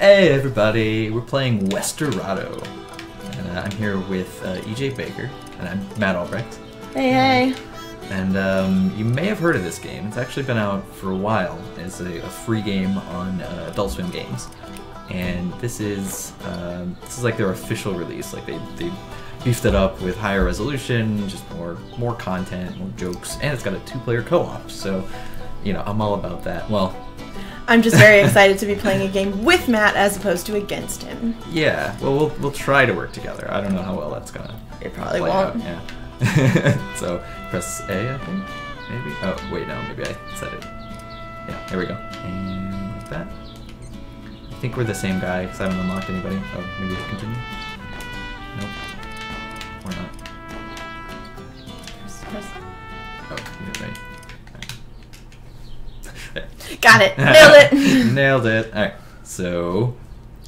Hey everybody, we're playing Westerado. And I'm here with E.J. Baker, and I'm Matt Albrecht. Hey, hey. And you may have heard of this game. It's actually been out for a while. It's a free game on Adult Swim Games. And this is like their official release. Like they beefed it up with higher resolution, just more content, more jokes, and it's got a two-player co-op. So, you know, I'm all about that. Well, I'm just very excited to be playing a game with Matt as opposed to against him. Yeah, well, we'll try to work together. I don't know how well that's gonna. It probably won't. Out. Yeah. So press A, I think. Maybe. Oh wait, no. Maybe I said it. Yeah. There we go. And like that. I think we're the same guy because I haven't unlocked anybody. Oh, maybe we'll continue. Nope. Or not. Press. Oh, you're right. Got it. Nailed it. Nailed it. All right. So,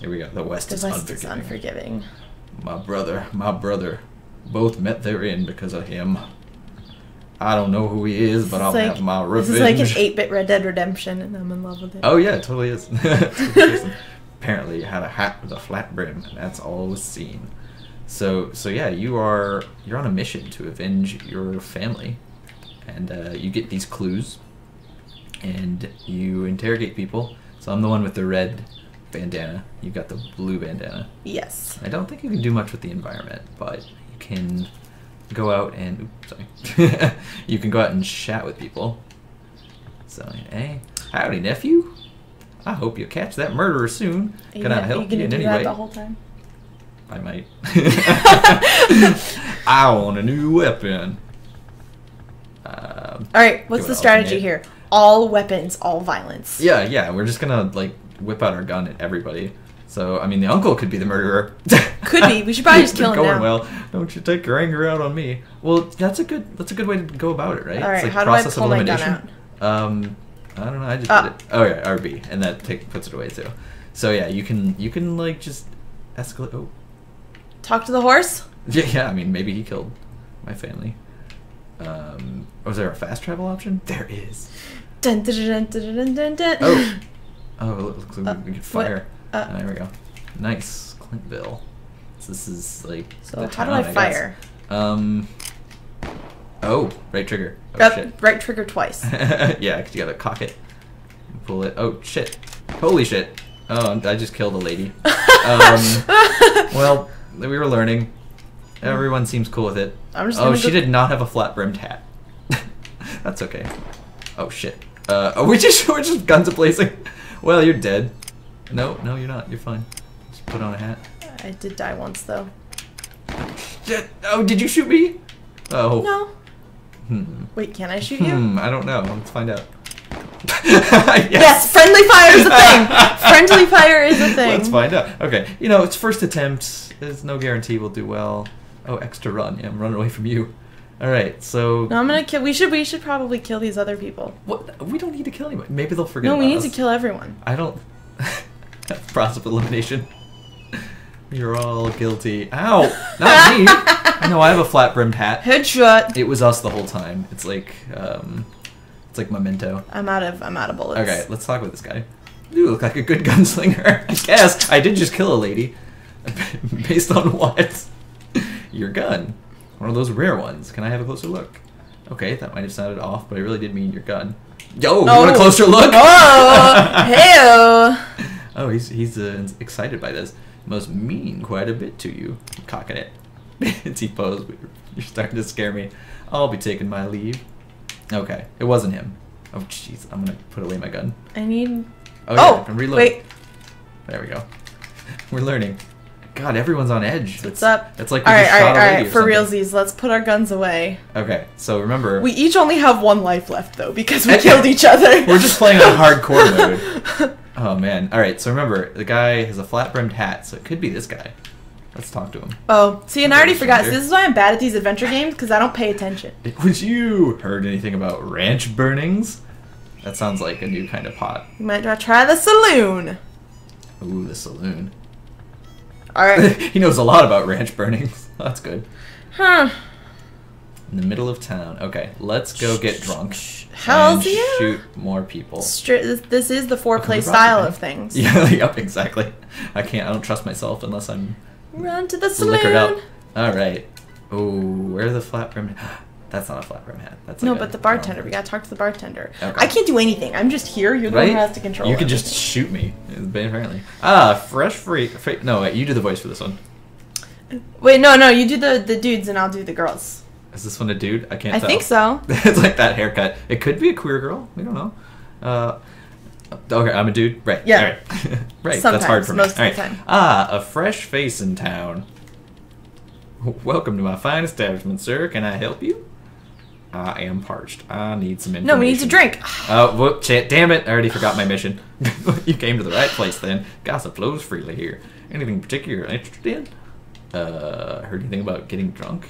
here we go. The West is unforgiving. My brother, both met therein because of him. I don't know who he is, but I'll have my revenge. This is like an 8-bit Red Dead Redemption, and I'm in love with it. Oh, yeah, it totally is. Apparently, you had a hat with a flat brim, and that's all was seen. So yeah, you're on a mission to avenge your family, and you get these clues. And you interrogate people. So I'm the one with the red bandana. You've got the blue bandana. Yes. I don't think you can do much with the environment, but you can go out and... Oops, sorry. You can go out and chat with people. So, hey, howdy, nephew. I hope you catch that murderer soon. Can I help you in any way? The whole time? I might. I want a new weapon. All right, what's the strategy here? All weapons, all violence. Yeah, we're just gonna, like, whip out our gun at everybody. So, I mean, the uncle could be the murderer. Could be. We should probably just kill him now. Well, don't you take your anger out on me. Well, that's a good way to go about it, right? All right, it's like how process do I pull my gun out? I don't know, I just did it. Oh, yeah, RB, and that puts it away, too. So, yeah, you can like, just escalate. Oh. Talk to the horse? Yeah, I mean, maybe he killed my family. Was there a fast travel option? There is. Dun, dun, dun, dun, dun, dun, dun. Oh, it looks like we can fire. There we go. Nice, Clintville. So this is like. So how do I fire? Oh, right trigger. Oh, shit. Right trigger twice. Yeah, because you gotta cock it, pull it. Oh shit! Holy shit! Oh, I just killed a lady. Well, we were learning. Everyone seems cool with it. I'm just she did not have a flat-brimmed hat. That's okay. Oh, shit. We're just guns a-blazing. Well, you're dead. No, you're not. You're fine. Just put on a hat. I did die once, though. Oh, did you shoot me? Oh. No. Wait, can I shoot you? I don't know. Let's find out. Yes, friendly fire is a thing. Friendly fire is a thing. Let's find out. Okay. You know, it's first attempt. There's no guarantee we'll do well. Oh, extra run. Yeah, I'm running away from you. All right, so... No, I'm going to kill... We should probably kill these other people. What? We don't need to kill anyone. Maybe they'll forget about us. No, we need to kill everyone. I don't... That's process of elimination. You're all guilty. Ow! Not me! I know, I have a flat-brimmed hat. Headshot! It was us the whole time. It's like, It's like Memento. I'm out of bullets. Okay, let's talk with this guy. You look like a good gunslinger. I guess I did just kill a lady. Based on what? Your gun. One of those rare ones. Can I have a closer look? Okay, that might have sounded off, but I really did mean your gun. Yo, you want a closer look? Oh, hey-o. Oh, he's excited by this. Must mean quite a bit to you. I'm cocking it. It's he posed. You're starting to scare me. I'll be taking my leave. Okay, it wasn't him. Oh, jeez, I'm gonna put away my gun. I need... Oh, yeah, I can reload. Wait. There we go. We're learning. God, everyone's on edge. What's up? It's like we just shot a lady. All right, for realsies, let's put our guns away. Okay, so remember... We each only have one life left, though, because we killed each other. We're just playing on hardcore mode. Oh, man. All right, so remember, the guy has a flat-brimmed hat, so it could be this guy. Let's talk to him. Oh, see, and I already forgot. So this is why I'm bad at these adventure games, because I don't pay attention. Would you heard anything about ranch burnings? That sounds like a new kind of pot. You might try the saloon. Ooh, the saloon. All right. He knows a lot about ranch burnings. That's good. Huh. In the middle of town. Okay, let's go get drunk. Hell's yeah! Shoot more people. This is the foreplay style of things. Yeah, yep, exactly. I don't trust myself unless I'm run to the liquored up. All right. Oh, where are the flat brim? That's not a flat brim hat. That's like no, but the bartender. We gotta talk to the bartender. Okay. I can't do anything. I'm just here. You're the one who has to control. You can just shoot me. Apparently. Ah, fresh free. No, wait. You do the voice for this one. Wait, no. You do the dudes, and I'll do the girls. Is this one a dude? I can't tell. I think so. It's like that haircut. It could be a queer girl. We don't know. Okay, I'm a dude. Right. Yeah. All right. Right. Sometimes, that's hard for me. Most of the time. Ah, a fresh face in town. Welcome to my fine establishment, sir. Can I help you? I am parched. I need some information. No, we need to drink. Oh, damn it. I already forgot my mission. You came to the right place then. Gossip flows freely here. Anything particular you're interested in? Heard anything about getting drunk?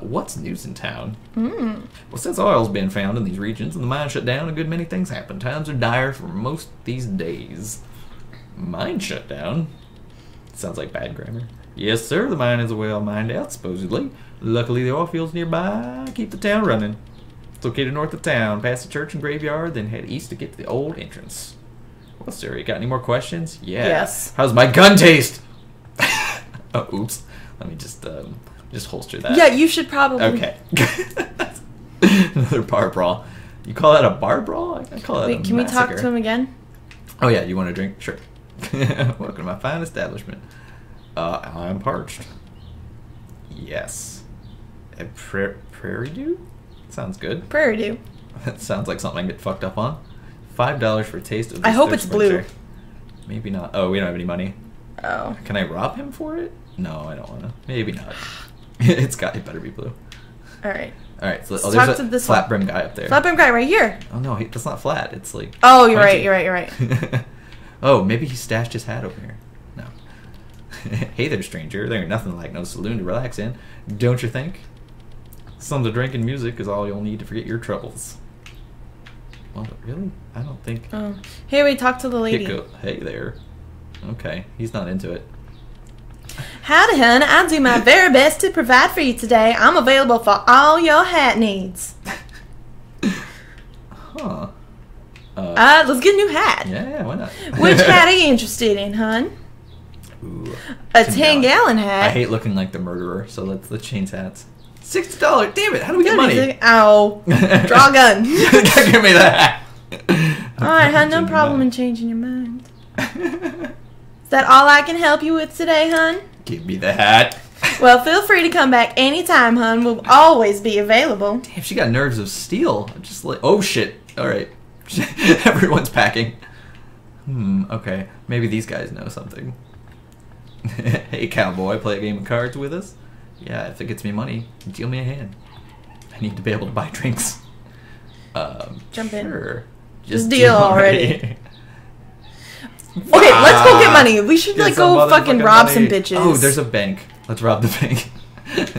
What's news in town? Well, since oil's been found in these regions and the mine shut down, a good many things happen. Times are dire for most these days. Mine shut down? Sounds like bad grammar. Yes, sir, the mine is well mined out, supposedly. Luckily, the oil fields nearby keep the town running. It's located north of town, past the church and graveyard, then head east to get to the old entrance. Well, sir, you got any more questions? Yes. How's my gun taste? Oh, oops. Let me just holster that. Yeah, you should probably. Okay. Another bar brawl. You call that a bar brawl? I call that a massacre. Can we talk to him again? Oh yeah, you want a drink? Sure. Welcome to my fine establishment. I'm parched. Yes. A prairie dew? Sounds good. Prairie dew. That sounds like something I get fucked up on. $5 for a taste of this. I hope it's blue. Picture. Maybe not. Oh, we don't have any money. Oh. Can I rob him for it? No, I don't want to. Maybe not. It better be blue. All right. So there's a flat brim guy up there. Flat brim guy right here. Oh no, that's not flat. It's like. Oh, you're right. You're right. Oh, maybe he stashed his hat over here. No. Hey there, stranger. There ain't nothing like no saloon to relax in, don't you think? Some to drink and music is all you'll need to forget your troubles. Well, really, I don't think. Oh. Hey, we talked to the lady. Hey there. Okay, he's not into it. Howdy, hun. I'll do my very best to provide for you today. I'm available for all your hat needs. Huh. Let's get a new hat. Yeah, why not? Which hat are you interested in, hun? Ooh, a 10-gallon hat. I hate looking like the murderer, so let's change hats. $60. Damn it! How do we get money? Ow! Draw a gun. Give me that hat. All right, hun. No problem in changing your mind. Is that all I can help you with today, hun? Give me the hat. Well, feel free to come back anytime, hun. We'll always be available. Damn, she got nerves of steel. Just like, oh shit. All right. Everyone's packing. Okay. Maybe these guys know something. Hey, cowboy, play a game of cards with us? Yeah, if it gets me money, deal me a hand. I need to be able to buy drinks. Jump in. Just deal already. Okay, let's go get money. We should like go fucking rob some bitches. Oh, there's a bank. Let's rob the bank.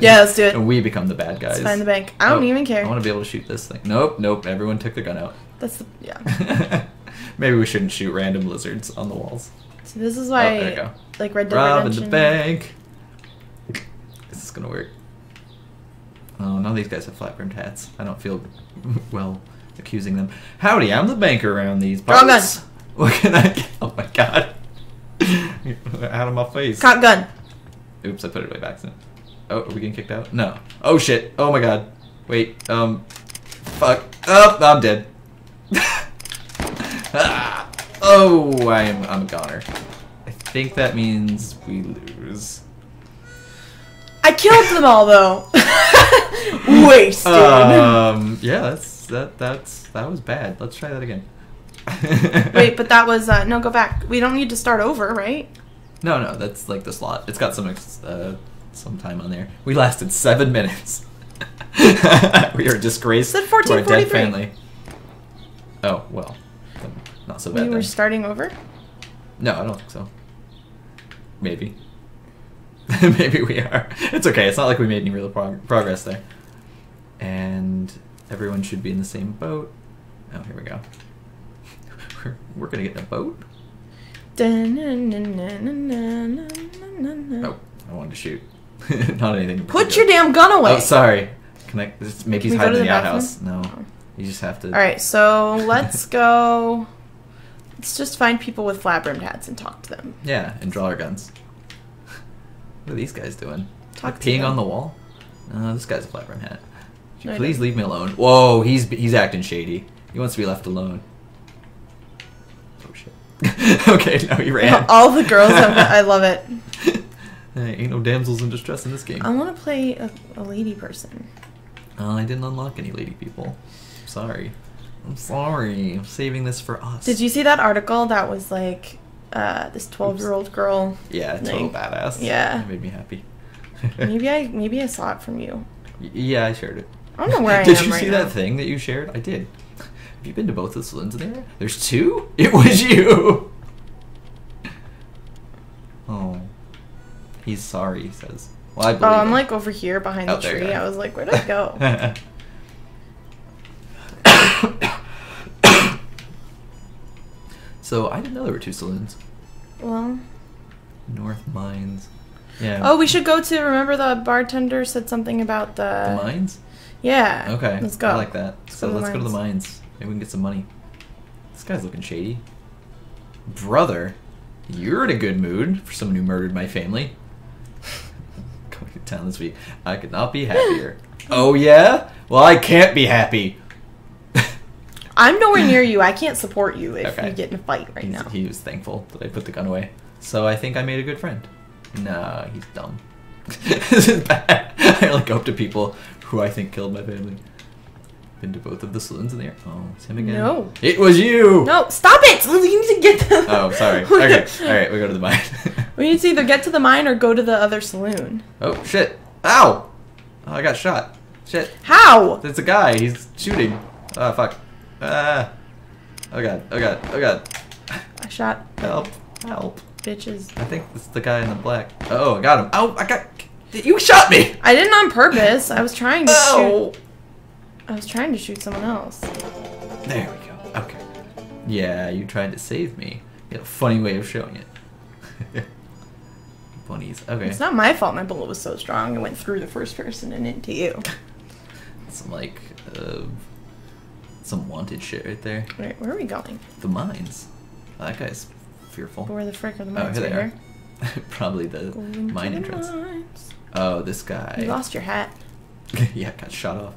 Yeah, let's do it. And we become the bad guys. Let's find the bank. I don't even care. I want to be able to shoot this thing. Nope. Everyone took their gun out. Yeah. Maybe we shouldn't shoot random lizards on the walls. So this is why, there you go. Like Red Dead Redemption. Rob in the bank. Is this gonna work? Oh, none of these guys have flat-brimmed hats. I don't feel well accusing them. Howdy, I'm the banker around these parts. What can I get? Oh my god. Out of my face. Cock gun. Oops, I put it way back soon. Oh, are we getting kicked out? No. Oh shit. Oh my god. Wait. Fuck. Oh, I'm dead. Oh, I'm a goner. I think that means we lose. I killed them all though. Wasted. Yeah, that was bad. Let's try that again. Wait, but that was no. Go back. We don't need to start over, right? No. That's like the slot. It's got some time on there. We lasted 7 minutes. We are disgraced to our dead family. Oh well, not so bad. We were starting over. No, I don't think so. Maybe. Maybe we are. It's okay. It's not like we made any real progress there. And everyone should be in the same boat. Oh, here we go. We're gonna get in a boat. Oh, I wanted to shoot. Not anything. Put your damn gun away. Oh, sorry. connect. Maybe he's hiding in the outhouse. No, you just have to. All right, so let's go. Let's just find people with flap brimmed hats and talk to them. Yeah, and draw our guns. What are these guys doing? Like peeing on the wall? No, this guy's a flap brim hat. No, please leave me alone. Whoa, he's acting shady. He wants to be left alone. Oh shit. Okay, no, he ran. All the girls, I love it. Hey, ain't no damsels in distress in this game. I want to play a lady person. I didn't unlock any lady people. Sorry. I'm sorry. I'm saving this for us. Did you see that article that was like this 12-year-old girl? Yeah, total badass. Yeah. That made me happy. maybe I saw it from you. Yeah, I shared it. I don't know where I am right now. Did you see that thing that you shared? I did. Have you been to both the saloons in there? There's two? It was you! Oh. He's sorry, he says. Well, I believe I'm like over here behind the tree. I was like, where did I go? So, I didn't know there were two saloons. Well. North Mines. Yeah. Oh, we should go to, remember the bartender said something about the mines? Yeah. Okay. Let's go. I like that. So let's go to the mines. Maybe we can get some money. This guy's looking shady. Brother, you're in a good mood for someone who murdered my family. Going to town this week. I could not be happier. Oh, yeah? Well, I can't be happy. I'm nowhere near you. I can't support you if you get in a fight right now. He was thankful that I put the gun away. So I think I made a good friend. Nah, he's dumb. This is bad. I like go up to people who I think killed my family. Been to both of the saloons in the air. Oh, it's him again. No. It was you! No, stop it! You need to get them. Oh, sorry. Okay. Alright, we go to the mine. We need to either get to the mine or go to the other saloon. Oh, shit. Ow! Oh, I got shot. Shit. How? There's a guy. He's shooting. Oh, fuck. Oh, God. Oh, God. Oh, God. I shot. Help. Help. Bitches. I think it's the guy in the black. Oh, I got him. Oh, I got... You shot me! I didn't on purpose. I was trying to shoot... I was trying to shoot someone else. There we go. Okay. Yeah, you tried to save me. You had a funny way of showing it. Bunnies. Okay. It's not my fault my bullet was so strong. It went through the first person and into you. Some, like, some wanted shit right there. Alright, where are we going? The mines. Oh, that guy's... fearful. Where the frick are the mines? Oh, here they are. Probably the mine entrance. Oh, this guy. You lost your hat. Yeah, got shot off.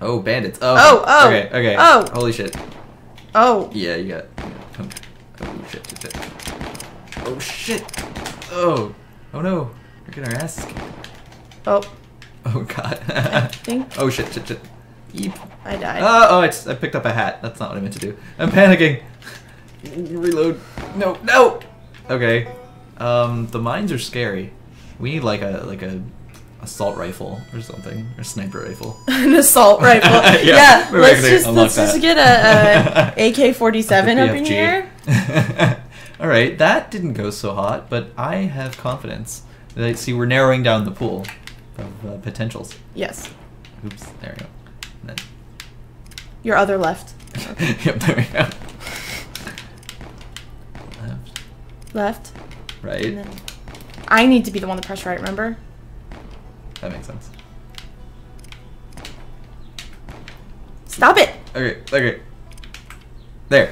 Oh, bandits. Oh, oh. Okay, okay. Oh. Holy shit. Oh. Yeah, you got. Oh, shit, shit, shit. Oh, shit. Oh. Oh, no. We're getting our ass kicked. Oh. Oh, God. I think. Oh, shit, shit, shit. Eep. I died. Oh, I picked up a hat. That's not what I meant to do. I'm panicking. Reload. No, no. Okay. The mines are scary. We need like a assault rifle or something, or sniper rifle. An assault rifle. Yeah. Let's just get a AK-47 up in here. All right, that didn't go so hot, but I have confidence. See, we're narrowing down the pool of potentials. Yes. Oops. There we go. And then... Your other left. Okay. Yep. There we go. Left. Right. Then... I need to be the one to press right, remember? That makes sense. Stop it! Okay, okay. There.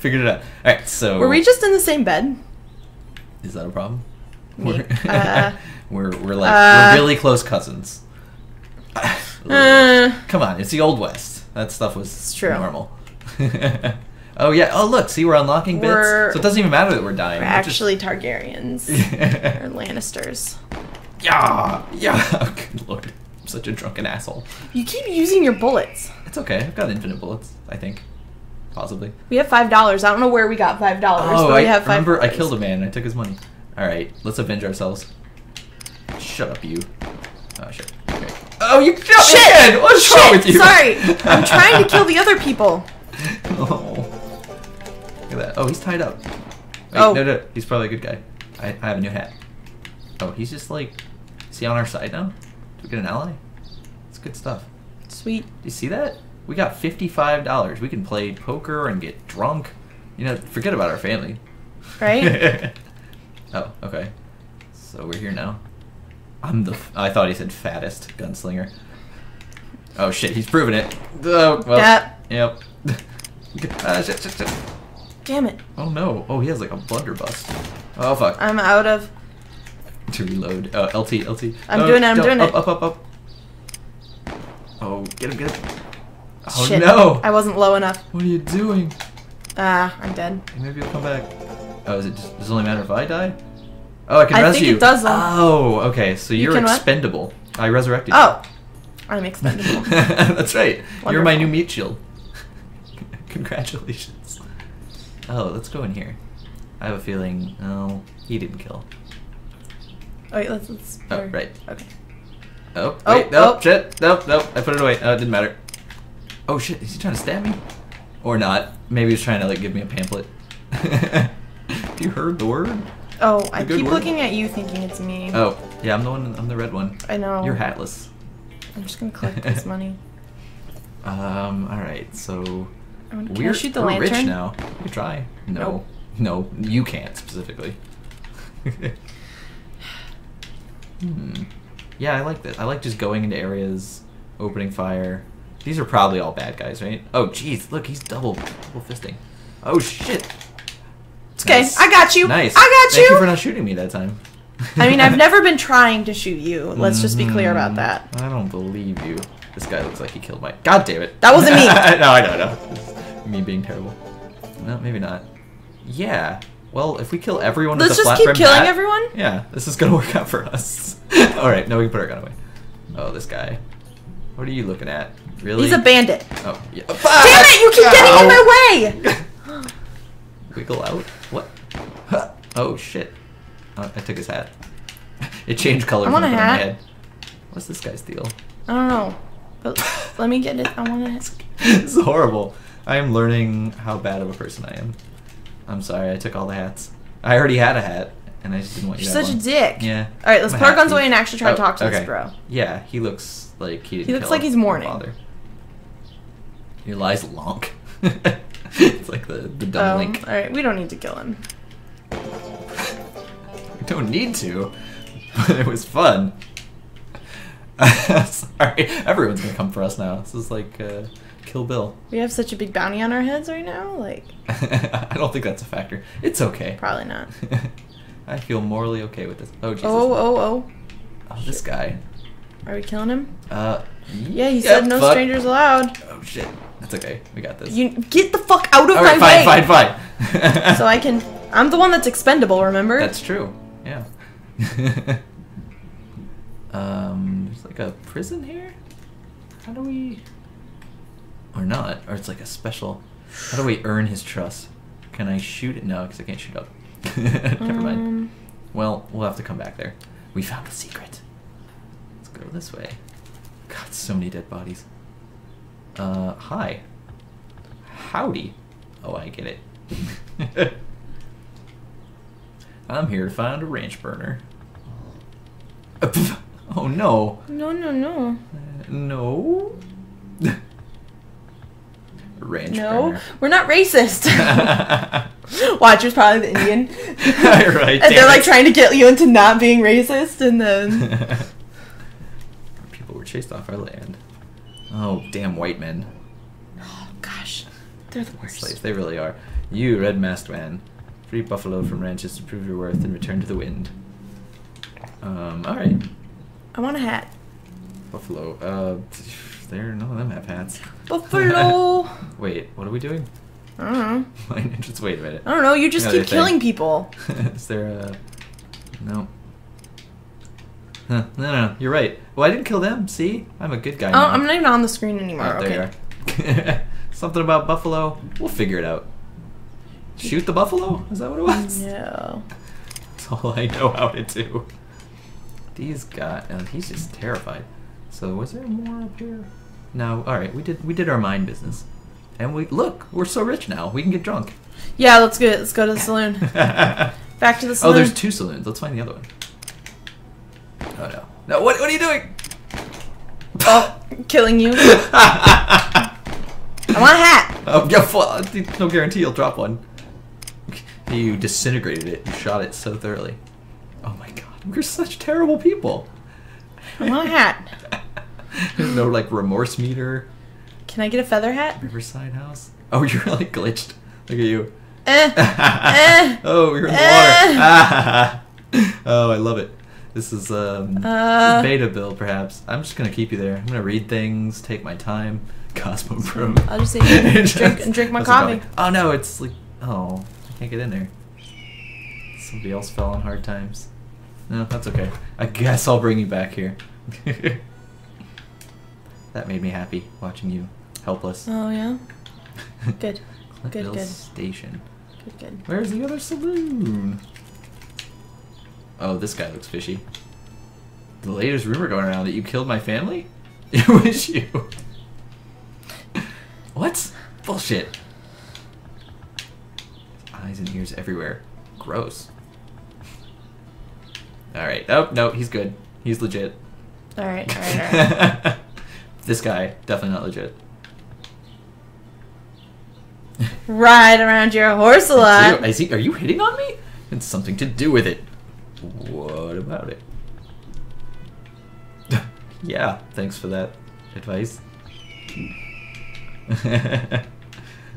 Figured it out. Alright, so... Were we just in the same bed? Is that a problem? We're really close cousins. Come on, it's the Old West. That stuff was normal. Oh, yeah. Oh, look. See, we're unlocking bits. So it doesn't even matter that we're dying. We're actually just... Targaryens. Or Lannisters. Yeah. Yeah. Oh, good lord. I'm such a drunken asshole. You keep using your bullets. It's okay. I've got infinite bullets, I think. Possibly. We have $5. I don't know where we got $5. Oh, but we have $5. Remember, I killed a man and I took his money. All right. Let's avenge ourselves. Shut up, you. Oh, shit. Okay. Oh, you killed me again! What's wrong with you? Sorry. I'm trying to kill the other people. Oh. Look at that. Oh, he's tied up. Wait, oh. No, no, he's probably a good guy. I have a new hat. Oh, he's just like... Is he on our side now? Did we get an ally? It's good stuff. Sweet. Do you see that? We got $55. We can play poker and get drunk. You know, forget about our family. Right? Oh, okay. So we're here now. I'm the. I thought he said fattest gunslinger. Oh shit, he's proven it. Oh, well, yep. Shit. Damn it. Oh no. Oh, he has like a blunderbuss. Oh fuck. I'm out of. To reload. LT. I'm doing it. Up. Oh, get him. Oh shit. No. I wasn't low enough. What are you doing? I'm dead. Maybe you'll come back. Oh, is it just, does it only matter if I die? Oh, I can rescue. I think it does. Oh, okay. So you're expendable. What? I resurrected you. Oh. I'm expendable. That's right. Wonderful. You're my new meat shield. Congratulations. Oh, let's go in here. I have a feeling... Oh, he didn't kill. Oh, wait, let's... Oh, right. Okay. Oh, wait, nope, shit. Nope. I put it away. Oh, it didn't matter. Oh, shit. Is he trying to stab me? Or not. Maybe he's trying to, like, give me a pamphlet. You heard the word? Oh, I keep looking at you thinking it's me. Oh, yeah, I'm the red one. I know. You're hatless. I'm just gonna collect this money. Alright, so... Can I shoot the lantern? We're rich now. We can try. No. Nope. No, you can't, specifically. Yeah, I like this. I like just going into areas, opening fire. These are probably all bad guys, right? Oh, jeez, look, he's double fisting. Oh, shit. It's okay. Nice. I got you. Nice. I got you. Thank you for not shooting me that time. I mean, I've never been trying to shoot you. Let's just be clear about that. I don't believe you. This guy looks like he killed my... God damn it. That wasn't me. No, I don't know. Me being terrible. No, maybe not. Yeah. Well, if we kill everyone with a flat-brimmed hat... Let's just keep killing everyone? Yeah. This is going to work out for us. All right. Now we can put our gun away. Oh, this guy. What are you looking at? Really? He's a bandit. Oh, yeah. Damn it! You keep getting in my way! Wiggle out? What? Huh. Oh, shit. I took his hat. It changed colors. I want a hat. Head. What's this guy's deal? I don't know. But let me get it. I want a hat. This is horrible. I am learning how bad of a person I am. I'm sorry. I took all the hats. I already had a hat, and I just didn't want you to have one. You're such a dick. Yeah. All right, let's park on his way and actually try to talk to this bro. Yeah, he looks like he didn't kill he's mourning. He lies lonk. It's like the dumb link. All right, we don't need to kill him. Don't need to, but it was fun. Sorry, everyone's gonna come for us now. This is like Kill Bill. We have such a big bounty on our heads right now, like. I don't think that's a factor. It's okay. Probably not. I feel morally okay with this. Oh Jesus. Oh, this guy. Are we killing him? Yeah, he said no strangers allowed. Oh shit, that's okay. We got this. You get the fuck out of my way. Fine. So I can. I'm the one that's expendable. Remember? That's true. Yeah. There's like a prison here? How do we... Or not. Or it's like a special... How do we earn his trust? Can I shoot it? No, because I can't shoot up. Never mind. Well, we'll have to come back there. We found the secret. Let's go this way. God, so many dead bodies. Hi. Howdy. Oh, I get it. I'm here to find a ranch burner. Oh no. No. No. Ranch burner. No, we're not racist. Watcher's probably the Indian. Right, and they're like trying to get you into not being racist, and then. People were chased off our land. Oh, damn white men. Oh, gosh. They're the worst. Slaves, they really are. You, red masked man. Free buffalo from ranches to prove your worth and return to the wind. Alright. I want a hat. Buffalo. None of them have hats. Buffalo! Wait, what are we doing? I don't know. Just wait a minute. I don't know, you just keep killing people. Is there a... No. Huh, no, you're right. Well, I didn't kill them, see? I'm a good guy now. I'm not even on the screen anymore, oh, there you are. Something about buffalo. We'll figure it out. Shoot the buffalo? Is that what it was? No. That's all I know how to do. These he's just terrified. So was there more up here? No. All right, we did our mind business, and we're so rich now. We can get drunk. Yeah, let's go to the saloon. Back to the saloon. Oh, there's two saloons. Let's find the other one. Oh no! No, what are you doing? Oh, killing you. I want a hat. Oh yeah, no guarantee you'll drop one. You disintegrated it. You shot it so thoroughly. Oh my god, we're such terrible people. I want a hat. There's no, like, remorse meter. Can I get a feather hat? Riverside House? Oh, you're, like, glitched. Look at you. Oh, you're in the water. Oh, I love it. This is beta build, perhaps. I'm just going to keep you there. I'm going to read things, take my time. Cosmo Pro. I'll just say, drink my coffee. Oh, no, it's like, oh, I can't get in there. Somebody else fell on hard times. No, that's okay. I guess I'll bring you back here. That made me happy, watching you helpless. Oh, yeah? Good. Clint Hill Station. Good. Where's the other saloon? Oh, this guy looks fishy. The latest rumor going around that you killed my family? I wish you. What? Bullshit. Eyes and ears everywhere. Gross. Alright. Oh, no, he's good. He's legit. Alright, alright. This guy, definitely not legit. Ride around your horse a lot. Are you hitting on me? It's something to do with it. What about it? Yeah, thanks for that advice.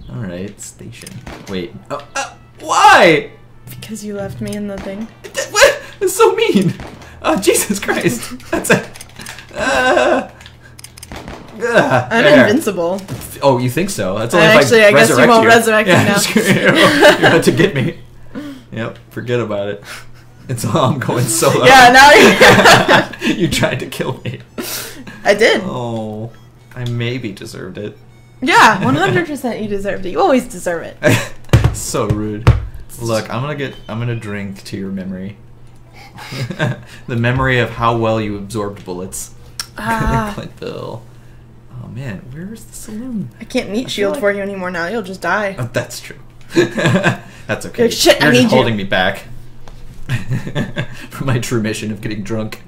Alright, station. Wait. Oh, why? Because you left me in the thing. What? That's so mean! Oh, Jesus Christ. That's a... I'm there. Invincible. Oh, you think so? That's only actually, I guess you won't resurrect me now. You're about to get me. Yep, forget about it. It's all I'm going solo. Yeah, now you're... You tried to kill me. I did. Oh, I maybe deserved it. Yeah, 100% you deserved it. You always deserve it. So rude. Look, I'm gonna drink to your memory. The memory of how well you absorbed bullets. Ah. Clint Bill. Oh man, where's the saloon? I can't meet Shield for you anymore now. You'll just die. Oh, that's true. That's okay. Like, shit, you're just holding me back. For my true mission of getting drunk.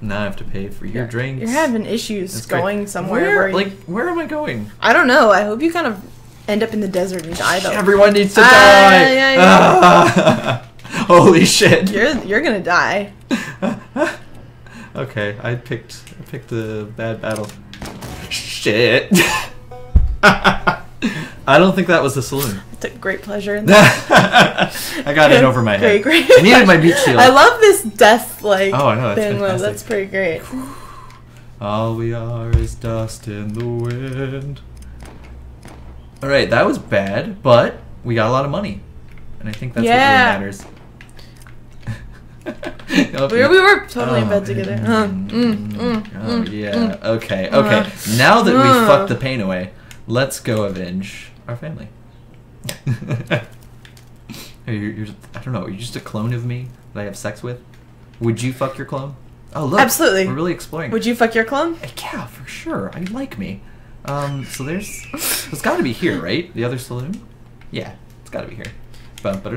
Now I have to pay for your drinks. You're having issues going somewhere. Where am I going? I don't know. I hope you kind of end up in the desert and die though. Everyone needs to die. Yeah. Holy shit. You're gonna die. Okay, I picked the bad battle. Shit. I don't think that was the saloon. I took great pleasure in that. I got it over my head. Great. I needed my meat shield. I love this death, like, oh, I know, thing. That's pretty great. All we are is dust in the wind. All right, that was bad, but we got a lot of money. And I think that's what really matters. we were totally in bed together. Yeah, okay. Now that we fucked the pain away, let's go avenge our family. You're, I don't know, are you just a clone of me that I have sex with? Would you fuck your clone? Oh, look. Absolutely. We're really exploring. Would you fuck your clone? Yeah, for sure. I like me. So it's gotta be here, right? The other saloon? Yeah, it's gotta be here. Okay.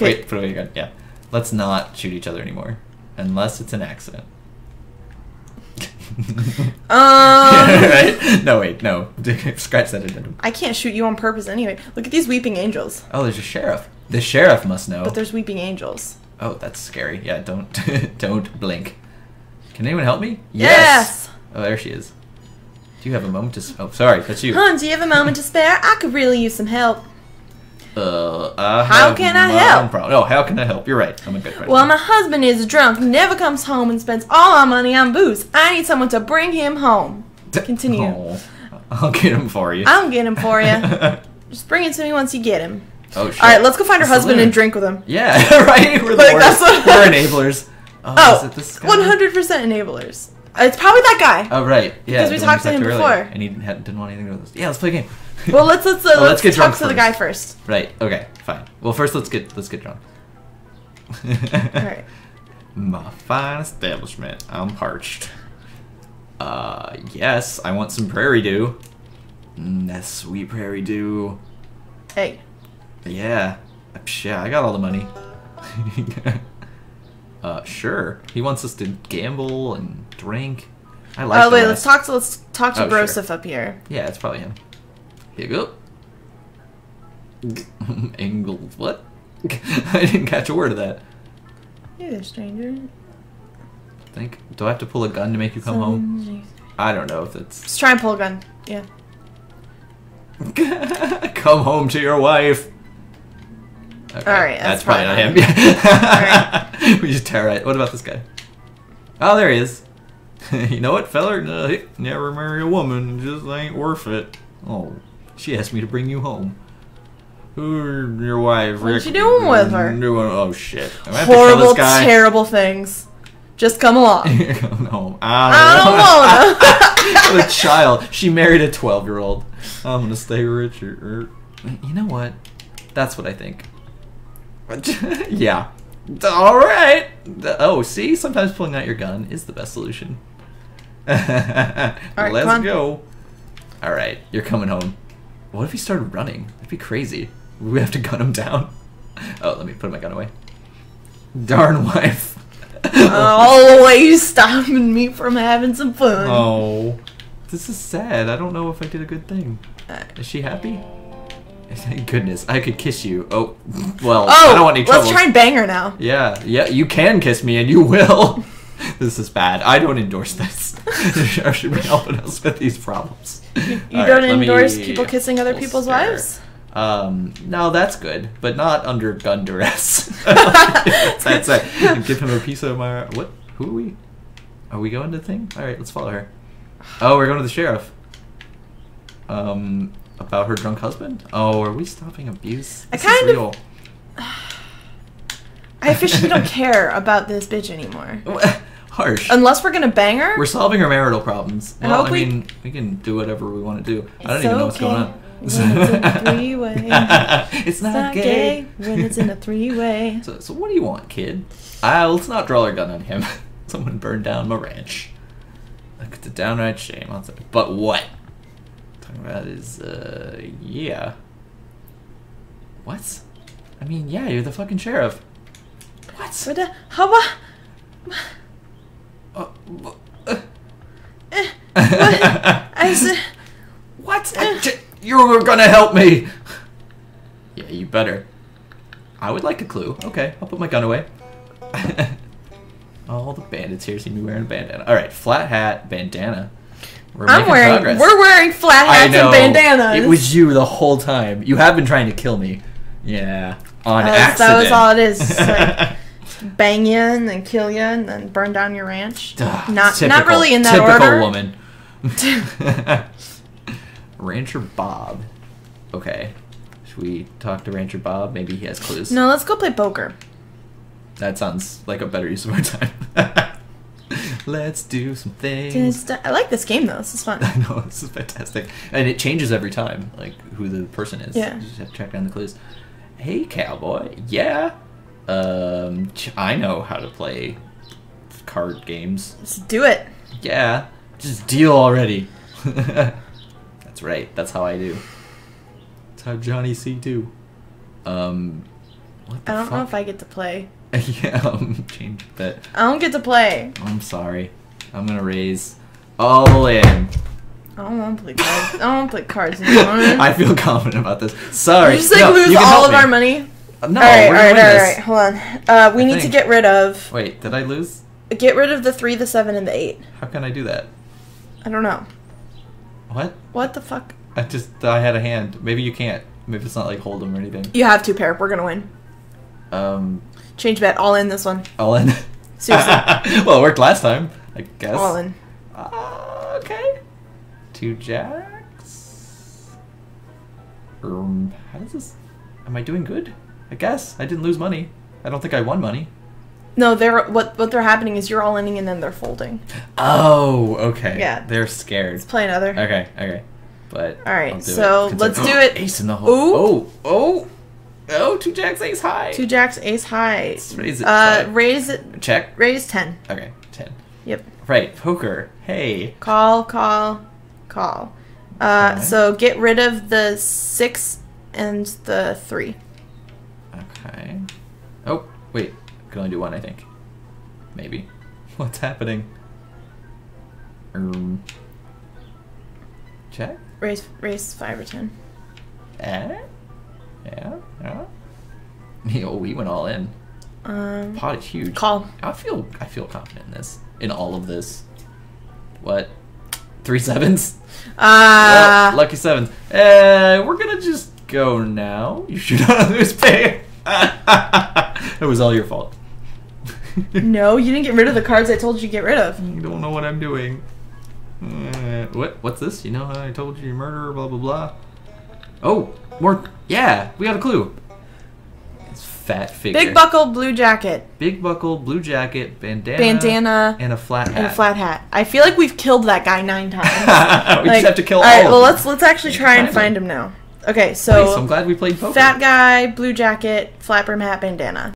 Wait, put away your gun. Yeah. Let's not shoot each other anymore. Unless it's an accident. Right? No, wait, no. Scratch that addendum. I can't shoot you on purpose anyway. Look at these weeping angels. Oh, there's a sheriff. The sheriff must know. But there's weeping angels. Oh, that's scary. Yeah, don't blink. Can anyone help me? Yes! Oh, there she is. Do you have a moment to spare? Oh, sorry, that's you. Hon, do you have a moment to spare? I could really use some help. How can I help? No, how can I help? You're right. I'm a good friend. Well, my husband is drunk, never comes home, and spends all our money on booze. I need someone to bring him home. Continue. Oh, I'll get him for you. I'll get him for you. Just bring it to me once you get him. Oh, shit. All right, let's go find her husband and drink with him. Yeah, right? We're the worst. We're enablers. Oh, 100% enablers. It's probably that guy. Oh, right. Yeah. Because we talked to him before. And he didn't want anything to do with us. Yeah, let's play a game. Well, let's get talk to the guy first. Right. Okay. Fine. Well, first let's get drunk. All right. My fine establishment. I'm parched. Yes, I want some prairie dew. That's sweet prairie dew. Hey. Yeah. Yeah, I got all the money. Sure. He wants us to gamble and drink. I like. Oh wait, let's talk to Broseph up here. Yeah, it's probably him. Here you go. Angle what? I didn't catch a word of that. You're the stranger. Think? Do I have to pull a gun to make you come home? I don't know if that's... Let's try and pull a gun. Yeah. Come home to your wife. Okay. All right, that's probably not him. All right. We just terrorize. What about this guy? Oh, there he is. You know what, feller? No, never marry a woman. Just ain't worth it. Oh, she asked me to bring you home. Who's your wife? What you doing with her? Doing, oh, shit. Horrible, terrible things. Just come along. Come home. I don't want to. What a child. She married a 12-year-old. I'm going to stay rich. You know what? That's what I think. Yeah. All right. Oh, see? Sometimes pulling out your gun is the best solution. All right, let's go. All right. You're coming home. What if he started running? That'd be crazy. We have to gun him down. Oh, let me put my gun away. Darn wife. Always stopping me from having some fun. Oh. This is sad. I don't know if I did a good thing. Is she happy? Thank goodness, I could kiss you. Oh, well, I don't want any trouble. Let's try and bang her now. Yeah, yeah, you can kiss me, and you will. This is bad. I don't endorse this. I should be helping us with these problems. You don't endorse people kissing other people's wives? No, that's good, but not under gun duress. That's right. Give him a piece of my... What? Who are we? Are we going to the thing? All right, let's follow her. Oh, we're going to the sheriff. About her drunk husband? Oh, are we stopping abuse? I officially don't care about this bitch anymore. Harsh. Unless we're gonna bang her? We're solving her marital problems. Well, I mean, we can do whatever we want to do. I don't even know what's going on. It's a three-way. It's not gay. When it's in a three-way. So what do you want, kid? Let's not draw our gun on him. Someone burned down my ranch. It's a downright shame. But what? That is, yeah. What? I mean, yeah, you're the fucking sheriff. What? What? You were gonna help me! Yeah, you better. I would like a clue. Okay, I'll put my gun away. All the bandits here seem to be wearing a bandana. Alright, flat hat, bandana. We're wearing flat hats and bandanas. It was you the whole time. You have been trying to kill me. Yeah. On accident. That was all it is. Like, bang you and then kill you and then burn down your ranch. Not really in that order. Woman. Rancher Bob. Okay. Should we talk to Rancher Bob? Maybe he has clues. No, let's go play poker. That sounds like a better use of our time. Let's do some things. I like this game though. This is fun. I know, this is fantastic, and it changes every time, like who the person is. Yeah. You just have to track down the clues. Hey, cowboy. Yeah. I know how to play card games. Let's do it. Yeah. Just deal already. That's right. That's how I do. That's how Johnny C do. What the fuck? I don't know if I get to play. Yeah, change that. I don't get to play. I'm sorry. I'm gonna raise all in. I don't want to play cards. I don't want to play cards anymore. I feel confident about this. Sorry. You just like lose all of our money. No, all right. Hold on. We need to get rid of. Wait, did I lose? Get rid of the 3, the 7, and the 8. How can I do that? I don't know. What? What the fuck? I had a hand. Maybe you can't. Maybe it's not like hold 'em or anything. You have to pair. We're gonna win. Change bet. All in this one. All in. Seriously. Well, it worked last time, I guess. All in. Okay. 2 jacks. How does this... Am I doing good? I guess. I didn't lose money. I don't think I won money. No, what they're happening is you're all inning and then they're folding. Oh, okay. Yeah. They're scared. Let's play another. Okay, okay. But... Alright, so let's do it. Ace in the hole. Ooh. Oh, oh. Oh, 2 jacks, ace high. 2 jacks, ace high. Let's raise it. Raise it. Check. Raise 10. Okay, 10. Yep. Right, poker. Hey. Call, call, call. So get rid of the 6 and the 3. Okay. Oh, wait. I can only do 1, I think. Maybe. What's happening? Check. Raise 5 or 10. Yeah. Yo, we went all in. Pot is huge. Call. I feel confident in this. In all of this. What? 3 sevens? Well, lucky sevens. We're gonna just go now. You should not lose pay. It was all your fault. No, you didn't get rid of the cards I told you to get rid of. You don't know what I'm doing. What's this? You know, I told you you're a murderer, blah, blah, blah. Oh, more. Yeah, we got a clue. It's fat figure. Big buckle, blue jacket. Big buckle, blue jacket, bandana. Bandana. And a flat hat. And a flat hat. I feel like we've killed that guy 9 times. We just have to kill all of them. All right, well, let's actually try and find him now. Okay, so. Nice, I'm glad we played poker. Fat guy, blue jacket, flat brim hat, bandana.